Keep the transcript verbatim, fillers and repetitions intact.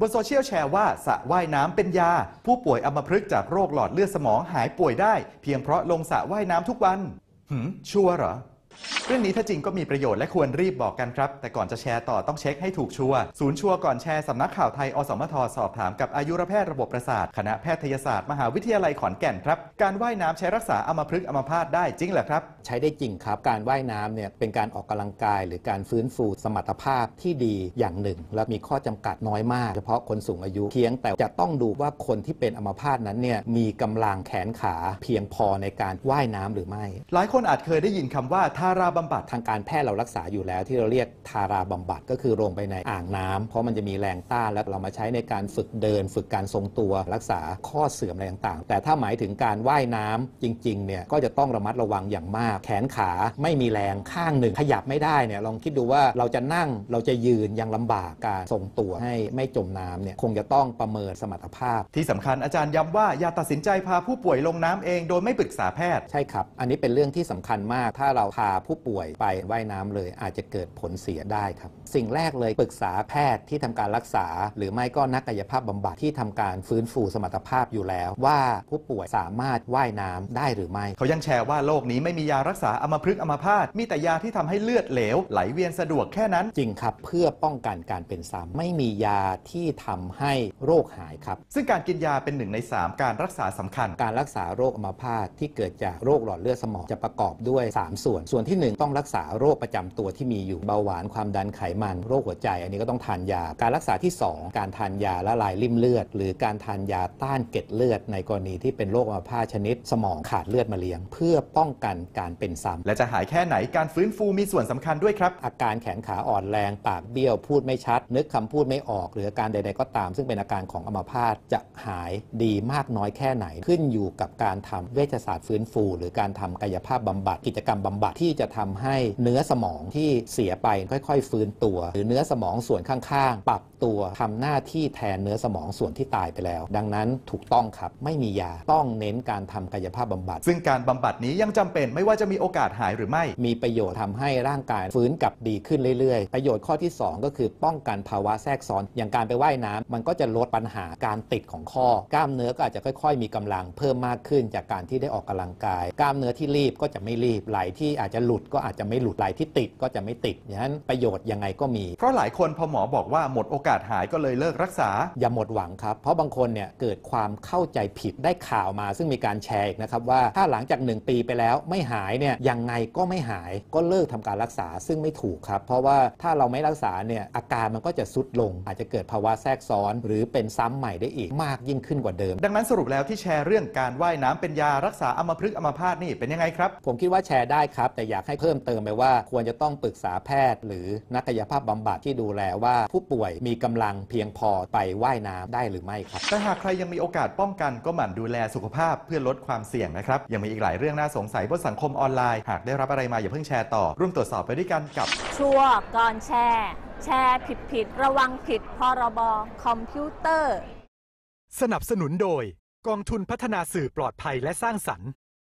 บนโซเชียลแชร์ว่าสระว่ายน้ำเป็นยาผู้ป่วยอัมพฤกษ์จากโรคหลอดเลือดสมองหายป่วยได้เพียงเพราะลงสระว่ายน้ำทุกวันหืมชัวร์เหรอเรื่องนี้ถ้าจริงก็มีประโยชน์และควรรีบบอกกันครับแต่ก่อนจะแชร์ต่อต้องเช็คให้ถูกชัวร์ศูนย์ชัวร์ก่อนแชร์สำนักข่าวไทยอสมทสอบถามกับอายุรแพทย์ระบบประสาทคณะแพทยศาสตร์มหาวิทยาลัยขอนแก่นครับการว่ายน้ำใช้รักษาอัมพฤกษ์อัมพาตได้จริงเหรอครับใช้ได้จริงครับการว่ายน้ำเนี่ยเป็นการออกกำลังกายหรือการฟื้นฟูสมรรถภาพที่ดีอย่างหนึ่งและมีข้อจำกัดน้อยมากเฉพาะคนสูงอายุเพียงแต่จะต้องดูว่าคนที่เป็นอัมพาตนั้นเนี่ยมีกำลังแขนขาเพียงพอในการว่ายน้ำหรือไม่หลายคนอาจเคยได้ยินคำว่าทาราบำบัดทางการแพทย์เรารักษาอยู่แล้วที่เราเรียกทาราบำบัดก็คือลงไปในอ่างน้ำเพราะมันจะมีแรงต้านแล้วเรามาใช้ในการฝึกเดินฝึกการทรงตัวรักษาข้อเสื่อมอะไรต่างๆแต่ถ้าหมายถึงการว่ายน้ำจริงๆเนี่ยก็จะต้องระมัดระวังอย่างมากแขนขาไม่มีแรงข้างหนึ่งขยับไม่ได้เนี่ยลองคิดดูว่าเราจะนั่งเราจะยืนยังลำบากการทรงตัวให้ไม่จมน้ำเนี่ยคงจะต้องประเมินสมรรถภาพที่สำคัญอาจารย์ย้ำว่าอย่าตัดสินใจพาผู้ป่วยลงน้ำเองโดยไม่ปรึกษาแพทย์ใช่ครับอันนี้เป็นเรื่องที่สำคัญมากถ้าเราพาผู้ป่วยไปว่ายน้ำเลยอาจจะเกิดผลเสียได้ครับสิ่งแรกเลยปรึกษาแพทย์ที่ทำการรักษาหรือไม่ก็นักกายภาพบำบัดที่ทำการฟื้นฟูสมรรถภาพอยู่แล้วว่าผู้ป่วยสามารถว่ายน้ำได้หรือไม่เขายังแชร์ว่าโรคนี้ไม่มียารักษาอัมพฤกษ์อัมพาตมีแต่ยาที่ทำให้เลือดเหลวไหลเวียนสะดวกแค่นั้นจริงครับเพื่อป้องกันการเป็นซ้ำไม่มียาที่ทำให้โรคหายครับซึ่งการกินยาเป็นหนึ่งในสามการรักษาสำคัญการรักษาโรคอัมพาตที่เกิดจากโรคหลอดเลือดสมองจะประกอบด้วยสามส่วนส่วนที่หนึ่งต้องรักษาโรคประจำตัวที่มีอยู่เบาหวานความดันไขมันโรคหัวใจอันนี้ก็ต้องทานยาการรักษาที่สองการทานยาละลายริ่มเลือดหรือการทานยาต้านเกล็ดเลือดในกรณีที่เป็นโรคอัมพาตชนิดสมองขาดเลือดมาเลี้ยงเพื่อป้องกันการเป็นซ้ำและจะหายแค่ไหนการฟื้นฟูมีส่วนสำคัญด้วยครับอาการแขนขาอ่อนแรงปากเบี้ยวพูดไม่ชัดนึกคำพูดไม่ออกหรืออาการใดๆก็ตามซึ่งเป็นอาการของอัมพาตจะหายดีมากน้อยแค่ไหนขึ้นอยู่กับการทำเวชศาสตร์ฟื้นฟูหรือการทำกายภาพบำบัดกิจกรรมบำบัดที่จะทำให้เนื้อสมองที่เสียไปค่อยๆฟื้นตัวหรือเนื้อสมองส่วนข้างๆปรับตัวทำหน้าที่แทนเนื้อสมองส่วนที่ตายไปแล้วดังนั้นถูกต้องครับไม่มียาต้องเน้นการทำกายภาพบำบัดซึ่งการบำบัดนี้ยังจำเป็นไม่ว่าจะมีโอกาสหายหรือไม่มีประโยชน์ทำให้ร่างกายฟื้นกลับดีขึ้นเรื่อยๆประโยชน์ข้อที่สองก็คือป้องกันภาวะแทรกซ้อนอย่างการไปว่ายน้ำมันก็จะลดปัญหาการติดของข้อกล้ามเนื้อก็อาจจะค่อยๆมีกำลังเพิ่มมากขึ้นจากการที่ได้ออกกำลังกายกล้ามเนื้อที่รีบก็จะไม่รีบไหลที่อาจจะหลุดก็อาจจะไม่หลุดไหลที่ติดก็จะไม่ติดอย่างนั้นประโยชน์ยังไงก็มีเพราะหลายคนพอหมอบอกว่าหมดโอกาสหายก็เลยเลิกรักษาอย่าหมดหวังครับเพราะบางคนเนี่ยเกิดความเข้าใจผิดได้ข่าวมาซึ่งมีการแชร์นะครับว่าถ้าหลังจากหนึ่งปีไปแล้วไม่หายเนี่ยยังไงก็ไม่หายก็เลิกทำการรักษาซึ่งไม่ถูกครับเพราะว่าถ้าเราไม่รักษาเนี่ยอาการมันก็จะทรุดลงอาจจะเกิดภาวะแทรกซ้อนหรือเป็นซ้ำใหม่ได้อีกมากยิ่งขึ้นกว่าเดิมดังนั้นสรุปแล้วที่แชร์เรื่องการว่ายน้ำเป็นยารักษาอัมพฤกษ์อัมพาตนี่เป็นยังไงครับผมคิดว่าแชร์ได้ครับแต่อยากให้เพิ่มเติมไปว่าควรจะต้องปรึกษาแพทย์หรือนักกายภาพบำบัดที่ดูแลว่าผู้ป่วยมีกำลังเพียงพอไปว่ายน้ำได้หรือไม่ครับแต่หากใครยังมีโอกาสป้องกันก็หมั่นดูแลสุขภาพเพื่อลดความเสี่ยงนะครับยังมีอีกหลายเรื่องน่าสงสัยบนสังคมออนไลน์หากได้รับอะไรมาอย่าเพิ่งแชร์ต่อร่วมตรวจสอบไปด้วยกันกับชัวร์ก่อนแชร์แชร์ผิดผิดระวังผิดพรบ.คอมพิวเตอร์สนับสนุนโดยกองทุนพัฒนาสื่อปลอดภัยและสร้างสรรค์